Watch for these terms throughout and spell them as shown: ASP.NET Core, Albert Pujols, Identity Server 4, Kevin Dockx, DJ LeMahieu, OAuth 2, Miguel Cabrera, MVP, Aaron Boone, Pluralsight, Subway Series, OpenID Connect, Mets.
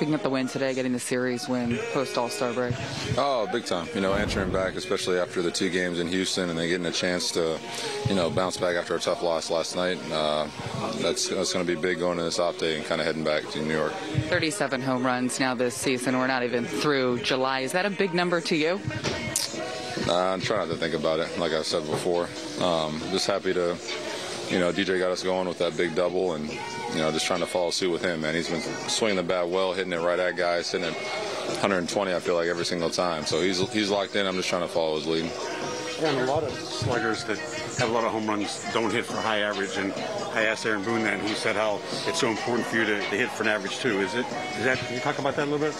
picking up the win today, getting the series win post All-Star break? Oh, big time. You know, answering back, especially after the 2 games in Houston, and then getting a chance to, you know, bounce back after a tough loss last night. That's going to be big going into this off day and kind of heading back to New York. 37 home runs now this season. We're not even through July. Is that a big number to you? I'm trying not to think about it, like I said before. Just happy to, you know, DJ got us going with that big double, and, you know, just trying to follow suit with him, man. He's been swinging the bat well, hitting it right at guys, hitting it 120, I feel like, every single time. So he's locked in. I'm just trying to follow his lead. And a lot of sluggers that have a lot of home runs don't hit for high average, and I asked Aaron Boone that, and he said how it's so important for you to hit for an average too. Can you talk about that a little bit?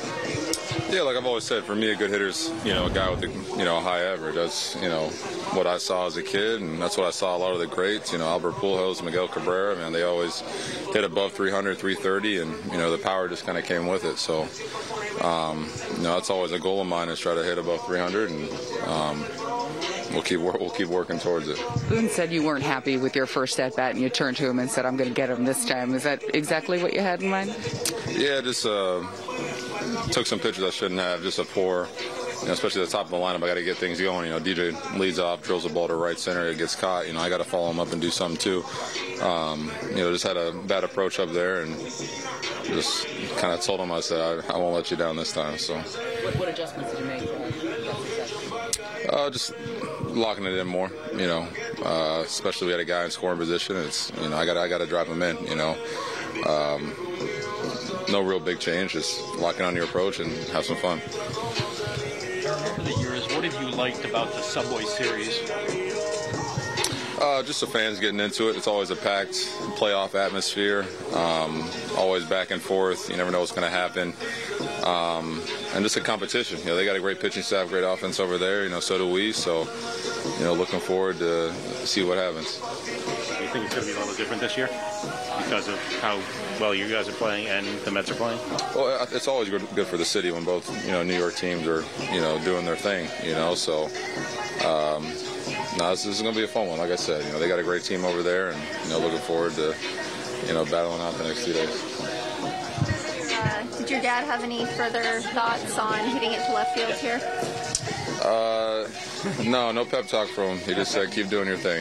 Yeah, like I've always said, for me, a good hitter's, you know, a guy with a, you know, a high average. That's, you know, what I saw as a kid, and that's what I saw a lot of the greats. You know, Albert Pujols, Miguel Cabrera, man, they always hit above 300, 330, and, you know, the power just kind of came with it. So, you know, that's always a goal of mine, is try to hit above 300, and we'll keep working towards it. Boone said you weren't happy with your first at bat, and you turned to him and said, "I'm going to get him this time." Is that exactly what you had in mind? Yeah, just took some pitches I shouldn't have. Just a poor, you know, especially the top of the lineup. I got to get things going. You know, DJ leads off, drills the ball to right center, it gets caught. You know, I got to follow him up and do something too. You know, just had a bad approach up there, and just kind of told him, I said, "I won't let you down this time." So, what adjustments did you make? Just locking it in more, you know. Especially we had a guy in scoring position. It's, you know, I got to drive him in, you know. No real big change, just locking on your approach and have some fun. Over the years, what have you liked about the Subway Series? Just the fans getting into it. It's always a packed playoff atmosphere, always back and forth. You never know what's going to happen. And just a competition. You know, they got a great pitching staff, great offense over there. You know, so do we. So, you know, looking forward to see what happens. Do you think it's going to be a little different this year because of how well you guys are playing and the Mets are playing? Well, it's always good for the city when both, you know, New York teams are, you know, doing their thing. You know, so no, this is going to be a fun one. Like I said, you know, they got a great team over there, and, you know, looking forward to, you know, battling out the next few days. Did your dad have any further thoughts on hitting it to left field here? No pep talk from him. He just said, keep doing your thing.